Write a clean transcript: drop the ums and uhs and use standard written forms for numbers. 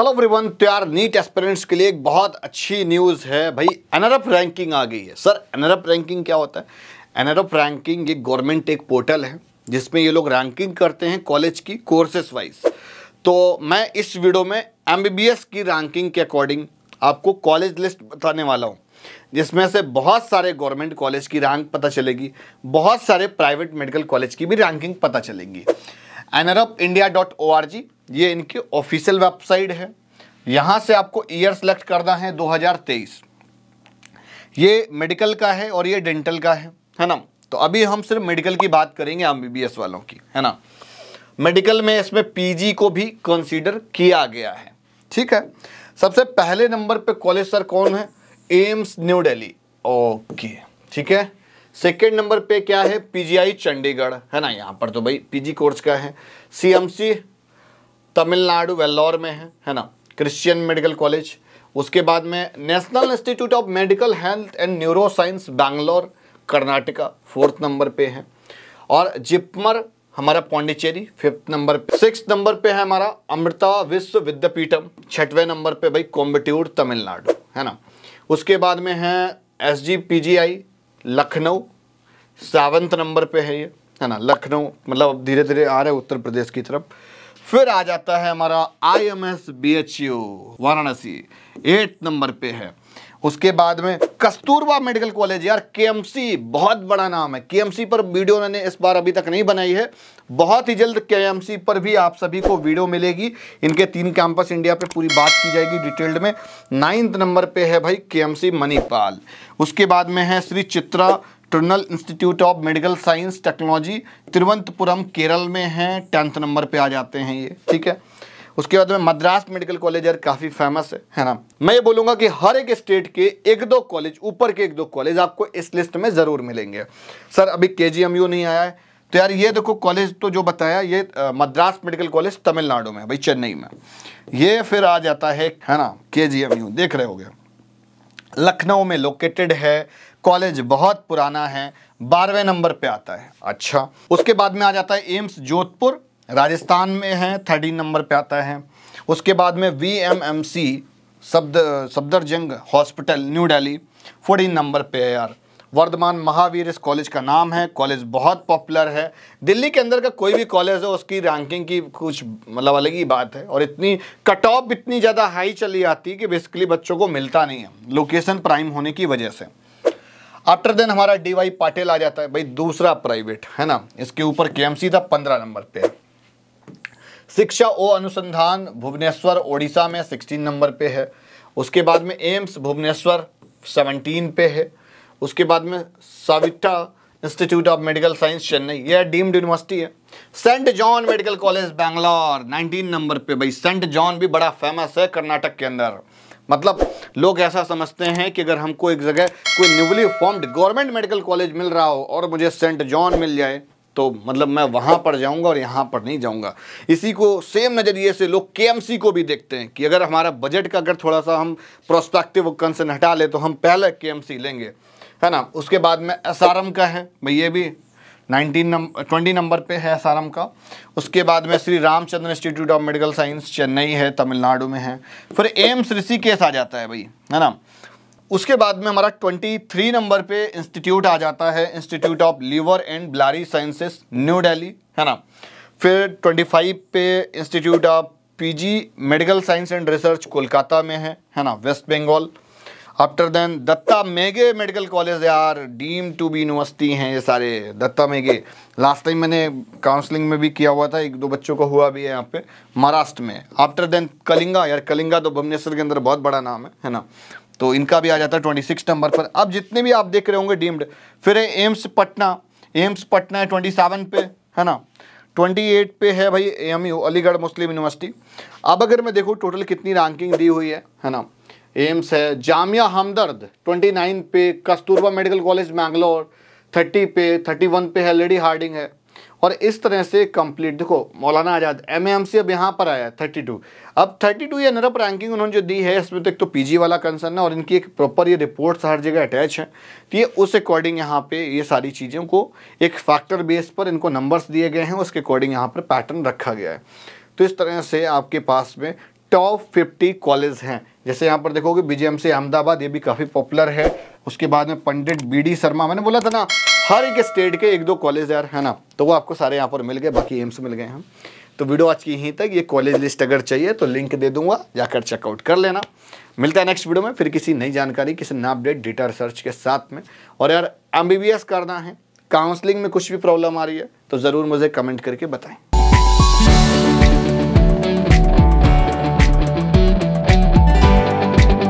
Hello everyone, तो यार NEET aspirants के लिए एक बहुत अच्छी न्यूज़ है भाई, एनआरएफ रैंकिंग आ गई है। सर एनआरएफ रैंकिंग क्या होता है? एनआरएफ रैंकिंग ये गवर्नमेंट एक पोर्टल है जिसमें ये लोग रैंकिंग करते हैं कॉलेज की कोर्सेस वाइज। तो मैं इस वीडियो में एमबीबीएस की रैंकिंग के अकॉर्डिंग आपको कॉलेज लिस्ट बताने वाला हूँ, जिसमें से बहुत सारे गवर्नमेंट कॉलेज की रैंक पता चलेगी, बहुत सारे प्राइवेट मेडिकल कॉलेज की भी रैंकिंग पता चलेंगी। nrfindia.org ये इनकी ऑफिशियल वेबसाइट है। यहाँ से आपको ईयर सेलेक्ट करना है 2023। ये मेडिकल का है और ये डेंटल का है ना। तो अभी हम सिर्फ मेडिकल की बात करेंगे, एमबीबीएस वालों की, है ना। मेडिकल में इसमें पीजी को भी कंसीडर किया गया है, ठीक है। सबसे पहले नंबर पे कॉलेज सर कौन है? एम्स न्यू दिल्ली, ओके, ठीक है। सेकेंड नंबर पे क्या है? पीजीआई चंडीगढ़, है ना। यहाँ पर तो भाई पीजी कोर्स का है। सीएमसी तमिलनाडु वेल्लोर में है ना, क्रिश्चियन मेडिकल कॉलेज। उसके बाद में national institute of medical health and neuro science Bangalore Karnataka fourth number पे है। और जिपमर हमारा पौंडीचेरी फिफ्थ नंबर पे। सिक्स नंबर पे है हमारा अमृता विश्व विद्यापीठम, छठवें नंबर पे भाई कोयम्बटूर तमिलनाडु, है ना। उसके बाद में है एसजीपीजीआई लखनऊ, सावंत नंबर पे है ये, है ना। लखनऊ मतलब अब धीरे धीरे आ रहे हैं उत्तर प्रदेश की तरफ। फिर आ जाता है हमारा IMS BHU Varanasi, eight number पे है। उसके बाद में कस्तूरबा मेडिकल कॉलेज, यार केएमसी बहुत बड़ा नाम है। केएमसी पर वीडियो उन्होंने इस बार अभी तक नहीं बनाई है, बहुत ही जल्द केएमसी पर भी आप सभी को वीडियो मिलेगी। इनके 3 कैंपस इंडिया पे पूरी बात की जाएगी डिटेल्ड में। 9th नंबर पे है भाई केएमसी मणिपाल। उसके बाद में है Shri Chitra Tirunal institute of medical science technology, Thiruvananthapuram Kerala में है। 10th नंबर पर आ जाते हैं ये, ठीक है। उसके बाद में मद्रास मेडिकल कॉलेज, यार काफ़ी फेमस है ना। मैं ये बोलूँगा कि हर एक स्टेट के एक दो कॉलेज, ऊपर के एक दो कॉलेज आपको इस लिस्ट में ज़रूर मिलेंगे। सर अभी KGMU नहीं आया है, तो यार ये देखो कॉलेज तो जो बताया ये मद्रास मेडिकल कॉलेज तमिलनाडु में है भाई, चेन्नई में। ये फिर आ जाता है ना KGMU, देख रहे होगे लखनऊ में लोकेटेड है कॉलेज, बहुत पुराना है, 12वें नंबर पर आता है, अच्छा। उसके बाद में आ जाता है एम्स जोधपुर राजस्थान में है, 13 नंबर पे आता है। उसके बाद में VMMC Safdarjung hospital new Delhi, 14 नंबर पे है। यार वर्धमान महावीर इस कॉलेज का नाम है, कॉलेज बहुत पॉपुलर है। दिल्ली के अंदर का कोई भी कॉलेज है उसकी रैंकिंग की कुछ मतलब अलग ही बात है, और इतनी कट ऑफ इतनी ज़्यादा हाई चली आती है कि बेसिकली बच्चों को मिलता नहीं है लोकेशन प्राइम होने की वजह से। आफ्टर देन हमारा DY पाटिल आ जाता है भाई, दूसरा प्राइवेट, है ना। इसके ऊपर KMC था, 15 नंबर पर। शिक्षा ओ अनुसंधान भुवनेश्वर ओडिशा में 16 नंबर पे है। उसके बाद में एम्स भुवनेश्वर 17 पे है। उसके बाद में Saveetha institute of medical science Chennai, यह डीम्ड यूनिवर्सिटी है। Saint John medical college Bangalore 19 number पे भाई। सेंट जॉन भी बड़ा फेमस है कर्नाटक के अंदर, मतलब लोग ऐसा समझते हैं कि अगर हमको एक जगह कोई newly formed government medical college मिल रहा हो और मुझे सेंट जॉन मिल जाए तो मतलब मैं वहाँ पर जाऊँगा और यहाँ पर नहीं जाऊँगा। इसी को सेम नज़रिए से लोग KMC को भी देखते हैं कि अगर हमारा बजट का अगर थोड़ा सा हम प्रोस्पेक्टिव कंसर्न हटा ले तो हम पहले KMC लेंगे, है ना। उसके बाद में SRM का है भाई, ये भी 20 नंबर पे है SRM का। उसके बाद में Shri Ramachandra institute of medical science Chennai है, तमिलनाडु में है। फिर एम्स ऋषिकेश आ जाता है भाई, है ना। उसके बाद में हमारा 23 नंबर पे इंस्टीट्यूट आ जाता है, institute of liver and biliary sciences new Delhi, है ना। फिर 25 पे institute of PG medical science and research Kolkata में है ना, waste Bengal. After then Datta Meghe medical college, यार डीम टू बी यूनिवर्सिटी हैं ये सारे। दत्ता मेघे लास्ट टाइम मैंने काउंसलिंग में भी किया हुआ था, एक दो बच्चों को हुआ भी है यहाँ पे महाराष्ट्र में। आफ्टर देन कलिंगा, यार कलिंगा तो भुवनेश्वर के अंदर बहुत बड़ा नाम है ना, तो इनका भी आ जाता है 26 नंबर पर। अब जितने भी आप देख रहे होंगे डीम्ड। फिर है एम्स पटना है 27 पे, है ना। 28 पे है भाई AMU अलीगढ़ मुस्लिम यूनिवर्सिटी। अब अगर मैं देखूँ टोटल कितनी रैंकिंग दी हुई है ना। एम्स है, जामिया हमदर्द 29 पे, कस्तूरबा मेडिकल कॉलेज मैंगलोर 30 पे, 31 पे है लेडी हार्डिंग है, और इस तरह से कंप्लीट। देखो मौलाना आज़ाद MAMC अब यहाँ पर आया है 32। अब 32 ये NRF रैंकिंग उन्होंने जो दी है इसमें तो एक तो PG वाला कंसर्न है, और इनकी एक प्रॉपर ये रिपोर्ट्स हर जगह अटैच है, तो ये उस अकॉर्डिंग यहाँ पे ये सारी चीज़ों को एक फैक्टर बेस पर इनको नंबर्स दिए गए हैं, उसके अकॉर्डिंग यहाँ पर पैटर्न रखा गया है। तो इस तरह से आपके पास में टॉप 50 कॉलेज हैं। जैसे यहाँ पर देखोगे बीजेएमसी अहमदाबाद, ये भी काफ़ी पॉपुलर है। उसके बाद में पंडित बीडी शर्मा, मैंने बोला था ना हर एक स्टेट के एक दो कॉलेज यार है ना, तो वो आपको सारे यहाँ पर मिल गए, बाकी एम्स मिल गए हैं। तो वीडियो आज की यहीं तक। ये कॉलेज लिस्ट अगर चाहिए तो लिंक दे दूंगा, जाकर चेकआउट कर लेना। मिलता है नेक्स्ट वीडियो में फिर किसी नई जानकारी, किसी नया अपडेट, डेटा रिसर्च के साथ में। और यार एमबीबीएस करना है, काउंसलिंग में कुछ भी प्रॉब्लम आ रही है तो ज़रूर मुझे कमेंट करके बताएं।